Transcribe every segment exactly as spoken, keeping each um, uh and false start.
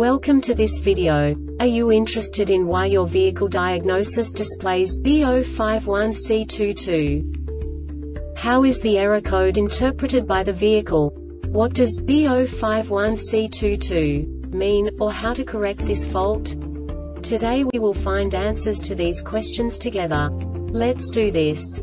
Welcome to this video. Are you interested in why your vehicle diagnosis displays B zero five one C two two? How is the error code interpreted by the vehicle? What does B zero five one C two two mean, or how to correct this fault? Today we will find answers to these questions together. Let's do this.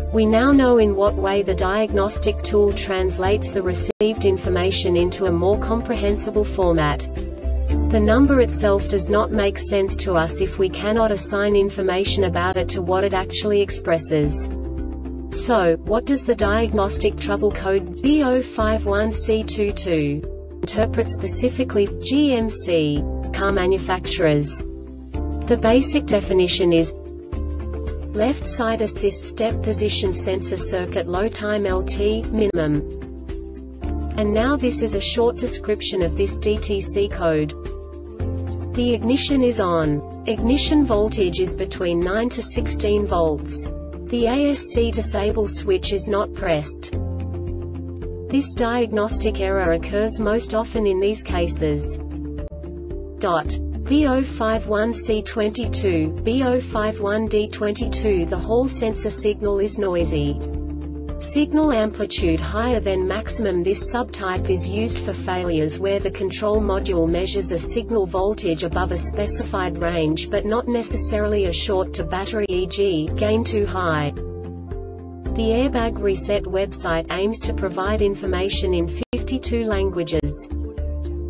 We now know in what way the diagnostic tool translates the received information into a more comprehensible format. The number itself does not make sense to us if we cannot assign information about it to what it actually expresses. So, what does the diagnostic trouble code B zero five one C two two interpret specifically for G M C car manufacturers? The basic definition is left side assist step position sensor circuit low time L T, minimum. And now this is a short description of this D T C code. The ignition is on. Ignition voltage is between nine to sixteen volts. The A S C disable switch is not pressed. This diagnostic error occurs most often in these cases. Dot. B zero five one C two two, B zero five one D two two. The whole sensor signal is noisy. Signal amplitude higher than maximum. This subtype is used for failures where the control module measures a signal voltage above a specified range but not necessarily a short to battery, for example, gain too high. The Airbag Reset website aims to provide information in fifty-two languages.